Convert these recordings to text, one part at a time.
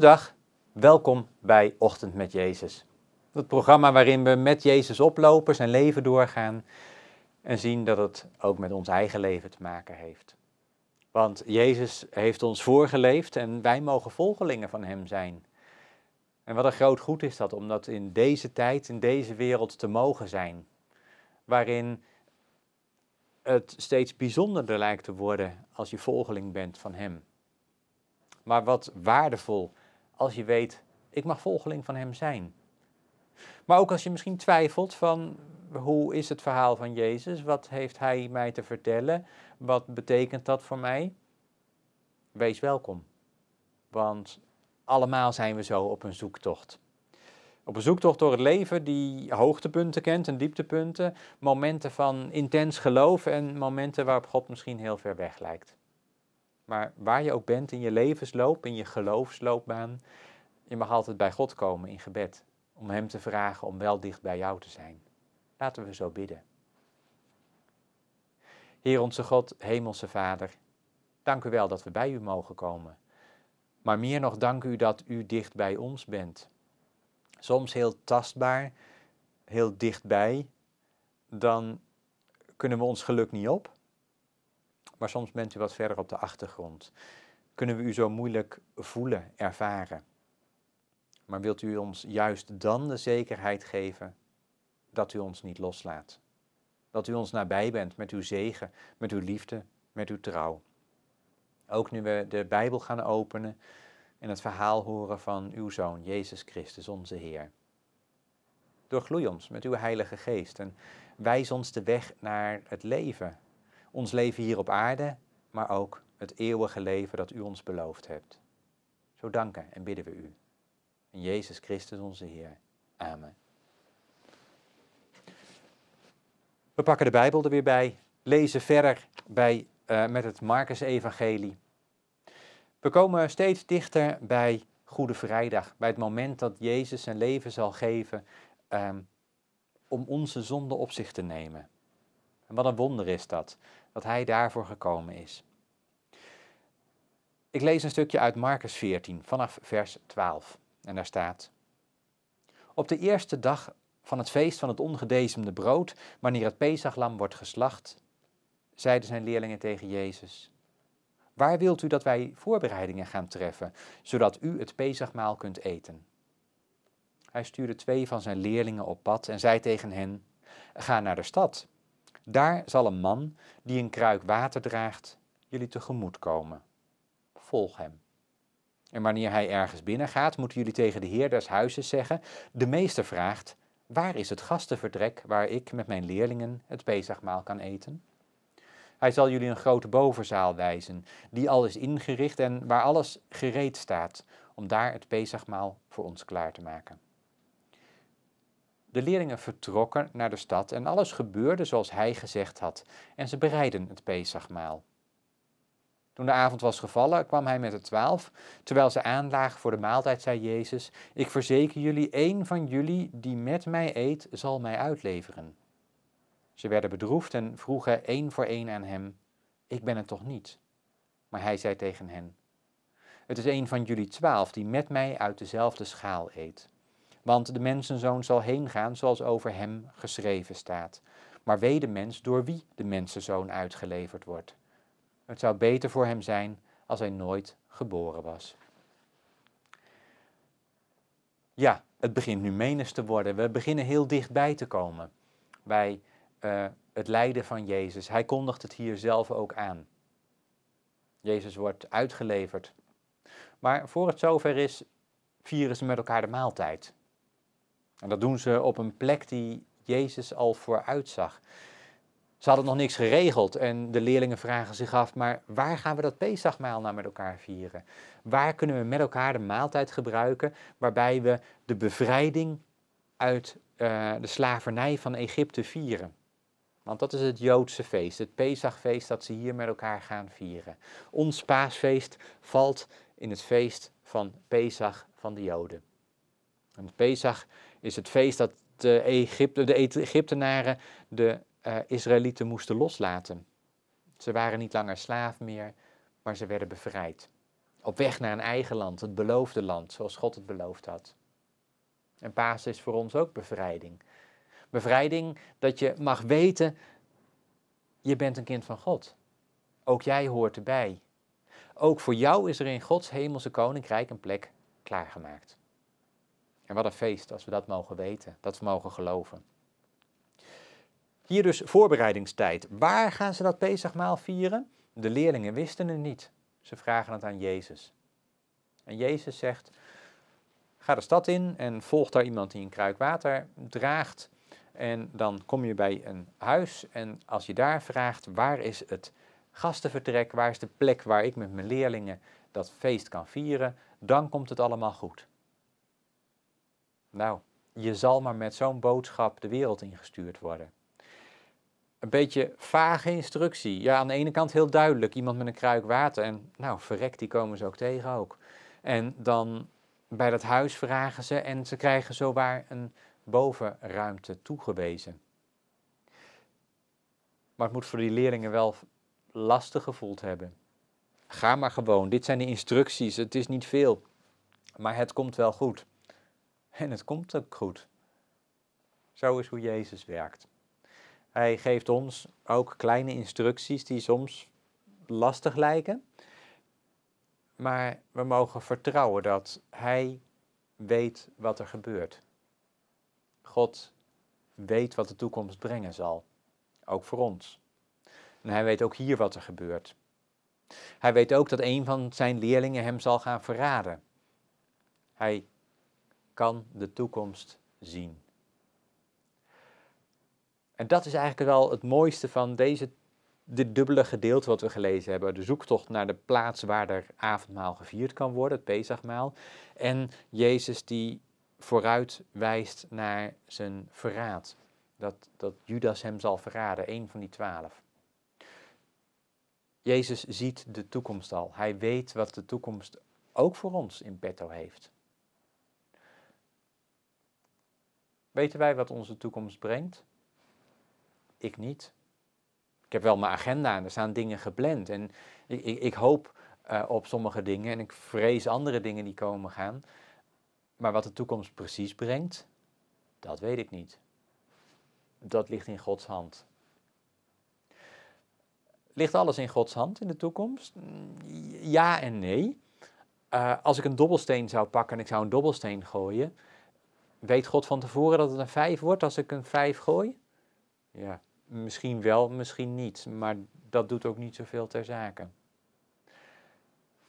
Goedendag, welkom bij Ochtend met Jezus. Het programma waarin we met Jezus oplopen, zijn leven doorgaan en zien dat het ook met ons eigen leven te maken heeft. Want Jezus heeft ons voorgeleefd en wij mogen volgelingen van Hem zijn. En wat een groot goed is dat, om dat in deze tijd, in deze wereld te mogen zijn. Waarin het steeds bijzonderder lijkt te worden als je volgeling bent van Hem. Maar wat waardevol als je weet, ik mag volgeling van Hem zijn. Maar ook als je misschien twijfelt van, hoe is het verhaal van Jezus? Wat heeft Hij mij te vertellen? Wat betekent dat voor mij? Wees welkom. Want allemaal zijn we zo op een zoektocht. Op een zoektocht door het leven die hoogtepunten kent en dieptepunten. Momenten van intens geloof en momenten waarop God misschien heel ver weg lijkt. Maar waar je ook bent in je levensloop, in je geloofsloopbaan, je mag altijd bij God komen in gebed. Om Hem te vragen om wel dicht bij jou te zijn. Laten we zo bidden. Heer onze God, hemelse Vader, dank u wel dat we bij u mogen komen. Maar meer nog dank u dat u dicht bij ons bent. Soms heel tastbaar, heel dichtbij, dan kunnen we ons geluk niet op. Maar soms bent u wat verder op de achtergrond. Kunnen we u zo moeilijk voelen, ervaren. Maar wilt u ons juist dan de zekerheid geven dat u ons niet loslaat. Dat u ons nabij bent met uw zegen, met uw liefde, met uw trouw. Ook nu we de Bijbel gaan openen en het verhaal horen van uw Zoon, Jezus Christus, onze Heer. Doorgloei ons met uw Heilige Geest en wijs ons de weg naar het leven. Ons leven hier op aarde, maar ook het eeuwige leven dat u ons beloofd hebt. Zo danken en bidden we u. In Jezus Christus, onze Heer. Amen. We pakken de Bijbel er weer bij, lezen verder met het Marcus-evangelie. We komen steeds dichter bij Goede Vrijdag, bij het moment dat Jezus zijn leven zal geven om onze zonde op zich te nemen. En wat een wonder is dat, dat Hij daarvoor gekomen is. Ik lees een stukje uit Marcus 14, vanaf vers 12. En daar staat: Op de eerste dag van het feest van het ongedezemde brood, wanneer het Pesachlam wordt geslacht, zeiden zijn leerlingen tegen Jezus: Waar wilt u dat wij voorbereidingen gaan treffen, zodat u het Pesachmaal kunt eten? Hij stuurde 2 van zijn leerlingen op pad en zei tegen hen: Ga naar de stad. Daar zal een man die een kruik water draagt jullie tegemoet komen. Volg hem. En wanneer hij ergens binnengaat, moeten jullie tegen de heer des huizes zeggen: De meester vraagt: Waar is het gastenvertrek waar ik met mijn leerlingen het Pesachmaal kan eten? Hij zal jullie een grote bovenzaal wijzen, die al is ingericht en waar alles gereed staat, om daar het Pesachmaal voor ons klaar te maken. De leerlingen vertrokken naar de stad en alles gebeurde zoals hij gezegd had, en ze bereidden het Pesachmaal. Toen de avond was gevallen, kwam hij met de 12. Terwijl ze aanlagen voor de maaltijd, zei Jezus: Ik verzeker jullie, één van jullie die met mij eet, zal mij uitleveren. Ze werden bedroefd en vroegen één voor één aan hem: Ik ben het toch niet? Maar hij zei tegen hen: Het is één van jullie 12 die met mij uit dezelfde schaal eet. Want de mensenzoon zal heengaan zoals over hem geschreven staat. Maar wee de mens door wie de mensenzoon uitgeleverd wordt. Het zou beter voor hem zijn als hij nooit geboren was. Ja, het begint nu menens te worden. We beginnen heel dichtbij te komen bij het lijden van Jezus. Hij kondigt het hier zelf ook aan. Jezus wordt uitgeleverd. Maar voor het zover is, vieren ze met elkaar de maaltijd. En dat doen ze op een plek die Jezus al vooruitzag. Ze hadden nog niks geregeld en de leerlingen vragen zich af: maar waar gaan we dat Pesachmaal nou met elkaar vieren? Waar kunnen we met elkaar de maaltijd gebruiken waarbij we de bevrijding uit de slavernij van Egypte vieren? Want dat is het Joodse feest, het Pesachfeest dat ze hier met elkaar gaan vieren. Ons paasfeest valt in het feest van Pesach van de Joden. En Pesach is het feest dat de Egyptenaren de Israëlieten moesten loslaten. Ze waren niet langer slaaf meer, maar ze werden bevrijd. Op weg naar een eigen land, het beloofde land, zoals God het beloofd had. En Pasen is voor ons ook bevrijding. Bevrijding dat je mag weten, je bent een kind van God. Ook jij hoort erbij. Ook voor jou is er in Gods hemelse koninkrijk een plek klaargemaakt. En wat een feest als we dat mogen weten, dat we mogen geloven. Hier dus voorbereidingstijd. Waar gaan ze dat Pesachmaal vieren? De leerlingen wisten het niet. Ze vragen het aan Jezus. En Jezus zegt, ga de stad in en volg daar iemand die een kruik water draagt. En dan kom je bij een huis en als je daar vraagt, waar is het gastenvertrek, waar is de plek waar ik met mijn leerlingen dat feest kan vieren, dan komt het allemaal goed. Nou, je zal maar met zo'n boodschap de wereld ingestuurd worden. Een beetje vage instructie. Ja, aan de ene kant heel duidelijk, iemand met een kruik water en nou, verrek, die komen ze ook tegen ook. En dan bij dat huis vragen ze en ze krijgen zowaar een bovenruimte toegewezen. Maar het moet voor die leerlingen wel lastig gevoeld hebben. Ga maar gewoon, dit zijn de instructies, het is niet veel, maar het komt wel goed. En het komt ook goed. Zo is hoe Jezus werkt. Hij geeft ons ook kleine instructies die soms lastig lijken. Maar we mogen vertrouwen dat Hij weet wat er gebeurt. God weet wat de toekomst brengen zal. Ook voor ons. En Hij weet ook hier wat er gebeurt. Hij weet ook dat een van zijn leerlingen hem zal gaan verraden. Hij kan de toekomst zien. En dat is eigenlijk wel het mooiste van dit dubbele gedeelte wat we gelezen hebben. De zoektocht naar de plaats waar er avondmaal gevierd kan worden, het Pesachmaal. En Jezus die vooruit wijst naar zijn verraad. Dat Judas hem zal verraden, een van die 12. Jezus ziet de toekomst al. Hij weet wat de toekomst ook voor ons in petto heeft. Weten wij wat onze toekomst brengt? Ik niet. Ik heb wel mijn agenda en er staan dingen gepland. En ik hoop op sommige dingen en ik vrees andere dingen die komen gaan. Maar wat de toekomst precies brengt, dat weet ik niet. Dat ligt in Gods hand. Ligt alles in Gods hand in de toekomst? Ja en nee. Als ik een dobbelsteen zou pakken en ik zou een dobbelsteen gooien, weet God van tevoren dat het een 5 wordt als ik een 5 gooi? Ja, misschien wel, misschien niet, maar dat doet ook niet zoveel ter zake.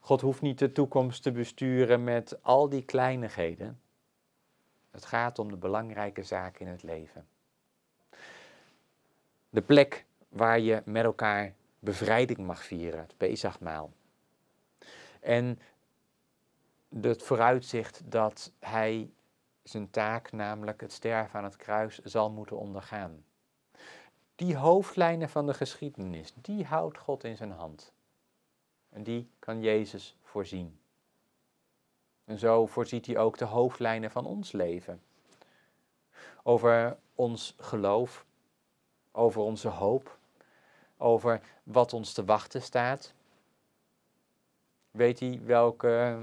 God hoeft niet de toekomst te besturen met al die kleinigheden. Het gaat om de belangrijke zaken in het leven. De plek waar je met elkaar bevrijding mag vieren, het Pesachmaal. En het vooruitzicht dat hij zijn taak, namelijk het sterven aan het kruis, zal moeten ondergaan. Die hoofdlijnen van de geschiedenis, die houdt God in zijn hand. En die kan Jezus voorzien. En zo voorziet hij ook de hoofdlijnen van ons leven. Over ons geloof, over onze hoop, over wat ons te wachten staat. Weet hij welke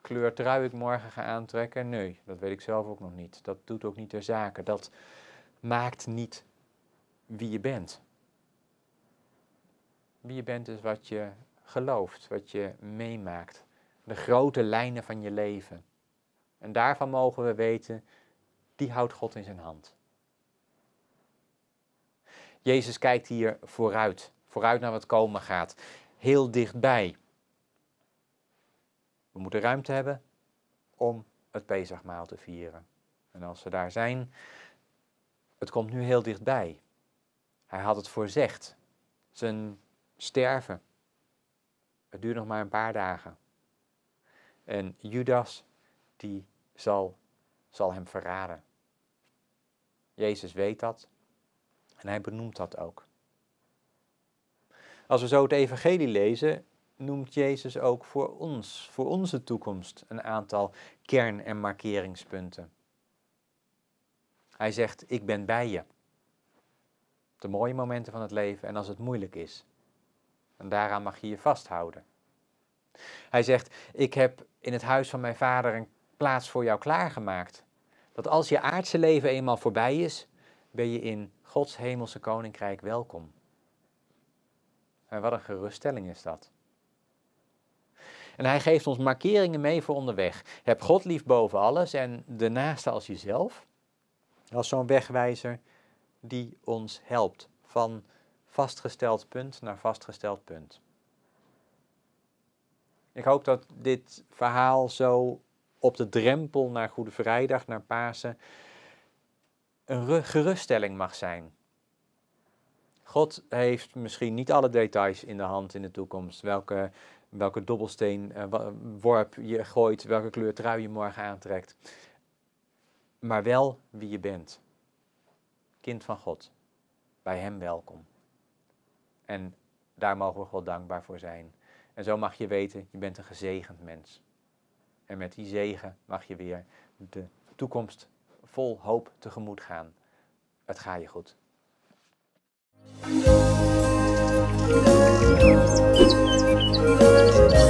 kleur trui ik morgen ga aantrekken? Nee, dat weet ik zelf ook nog niet. Dat doet ook niet ter zake. Dat maakt niet wie je bent. Wie je bent is wat je gelooft, wat je meemaakt. De grote lijnen van je leven. En daarvan mogen we weten, die houdt God in zijn hand. Jezus kijkt hier vooruit. Vooruit naar wat komen gaat. Heel dichtbij. We moeten ruimte hebben om het Pesachmaal te vieren. En als we daar zijn, het komt nu heel dichtbij. Hij had het voorzegd. Zijn sterven. Het duurt nog maar een paar dagen. En Judas, die zal hem verraden. Jezus weet dat. En hij benoemt dat ook. Als we zo het evangelie lezen, noemt Jezus ook voor ons, voor onze toekomst, een aantal kern- en markeringspunten. Hij zegt, ik ben bij je. De mooie momenten van het leven en als het moeilijk is. En daaraan mag je je vasthouden. Hij zegt, ik heb in het huis van mijn vader een plaats voor jou klaargemaakt. Dat als je aardse leven eenmaal voorbij is, ben je in Gods hemelse koninkrijk welkom. En wat een geruststelling is dat. En hij geeft ons markeringen mee voor onderweg. Heb God lief boven alles en de naaste als jezelf. Als zo'n wegwijzer die ons helpt van vastgesteld punt naar vastgesteld punt. Ik hoop dat dit verhaal zo op de drempel naar Goede Vrijdag, naar Pasen, een geruststelling mag zijn. God heeft misschien niet alle details in de hand in de toekomst. Welke dobbelsteenworp je gooit, welke kleur trui je morgen aantrekt. Maar wel wie je bent. Kind van God. Bij hem welkom. En daar mogen we God dankbaar voor zijn. En zo mag je weten, je bent een gezegend mens. En met die zegen mag je weer de toekomst vol hoop tegemoet gaan. Het gaat je goed. Thank you.